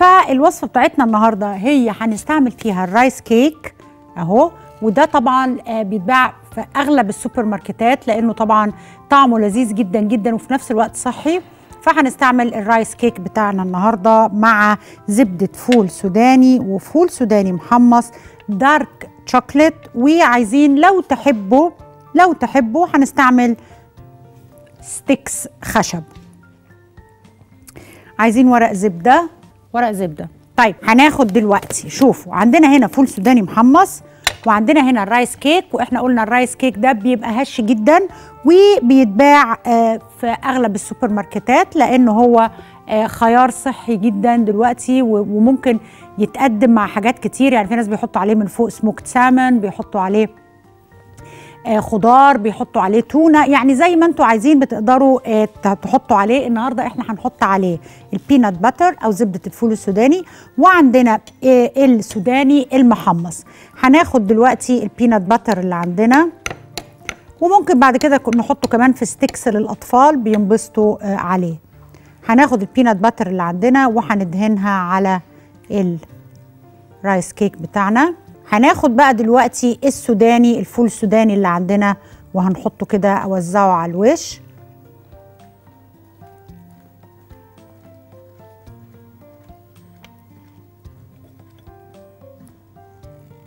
فالوصفه بتاعتنا النهارده هي هنستعمل فيها الرايس كيك اهو، وده طبعا بيتباع في اغلب السوبر ماركتات لانه طبعا طعمه لذيذ جدا جدا وفي نفس الوقت صحي. فهنستعمل الرايس كيك بتاعنا النهارده مع زبده فول سوداني وفول سوداني محمص دارك شوكليت، وعايزين لو تحبوا هنستعمل ستيكس خشب. عايزين ورق زبده. طيب هناخد دلوقتي، شوفوا عندنا هنا فول سوداني محمص وعندنا هنا الرايس كيك، واحنا قلنا الرايس كيك ده بيبقى هش جدا وبيتباع في اغلب السوبر ماركتات لانه هو خيار صحي جدا دلوقتي، وممكن يتقدم مع حاجات كتير. يعني في ناس بيحطوا عليه من فوق سموكت سالمون، بيحطوا عليه خضار، بيحطوا عليه تونه، يعني زي ما انتوا عايزين بتقدروا تحطوا عليه. النهارده احنا هنحط عليه البينات باتر او زبده الفول السوداني، وعندنا السوداني المحمص. هناخد دلوقتي البينات باتر اللي عندنا، وممكن بعد كده نحطه كمان في ستيكس للاطفال بينبسطوا عليه. هناخد البينات باتر اللي عندنا وهندهنها على الرايس كيك بتاعنا. هناخد بقى دلوقتي السوداني، الفول السوداني اللي عندنا، وهنحطه كده اوزعه على الوش.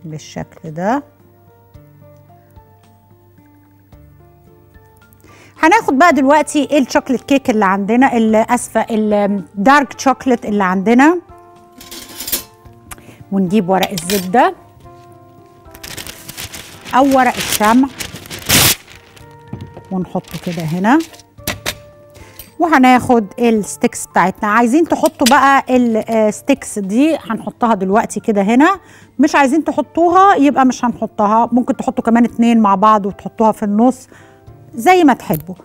بالشكل ده. هناخد بقى دلوقتي الشوكليت كيك اللي عندنا، اسفه الدارك شوكليت اللي عندنا، ونجيب ورق الزبده او ورق الشمع ونحطه كده هنا. وهناخد الستيكس بتاعتنا، عايزين تحطوا بقى الستيكس دي هنحطها دلوقتي كده هنا، مش عايزين تحطوها يبقى مش هنحطها. ممكن تحطوا كمان 2 مع بعض وتحطوها في النص زي ما تحبوا.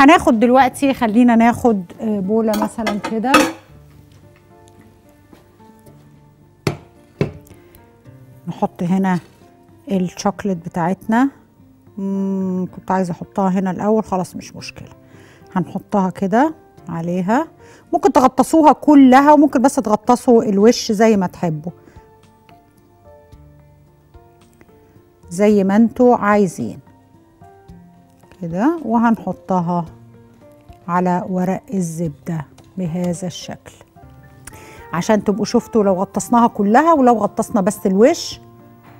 هناخد دلوقتي، خلينا ناخد بولة مثلا كده، نحط هنا الشوكليت بتاعتنا. كنت عايزه احطها هنا الاول، خلاص مش مشكله، هنحطها كده عليها. ممكن تغطسوها كلها وممكن بس تغطسوا الوش زي ما تحبوا، زي ما انتوا عايزين كده. وهنحطها على ورق الزبده بهذا الشكل عشان تبقوا شفتوا لو غطسناها كلها ولو غطسنا بس الوش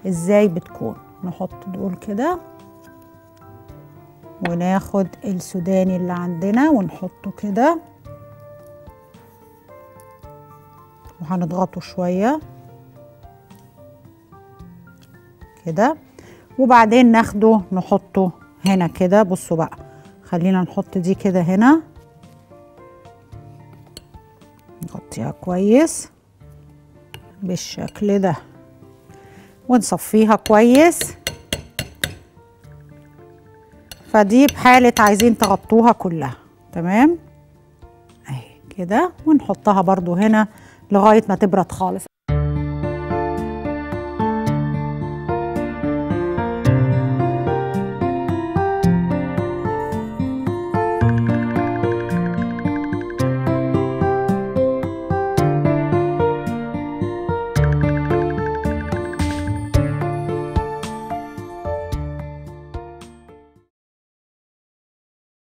ازاي بتكون. نحط دول كده، وناخد السوداني اللي عندنا ونحطه كده، وهنضغطه شوية كده، وبعدين ناخده نحطه هنا كده. بصوا بقى، خلينا نحط دي كده هنا، نغطيها كويس بالشكل ده، ونصفيها كويس. فدي بحالة عايزين تغطوها كلها، تمام اهي كده، ونحطها برضو هنا لغاية ما تبرد خالص.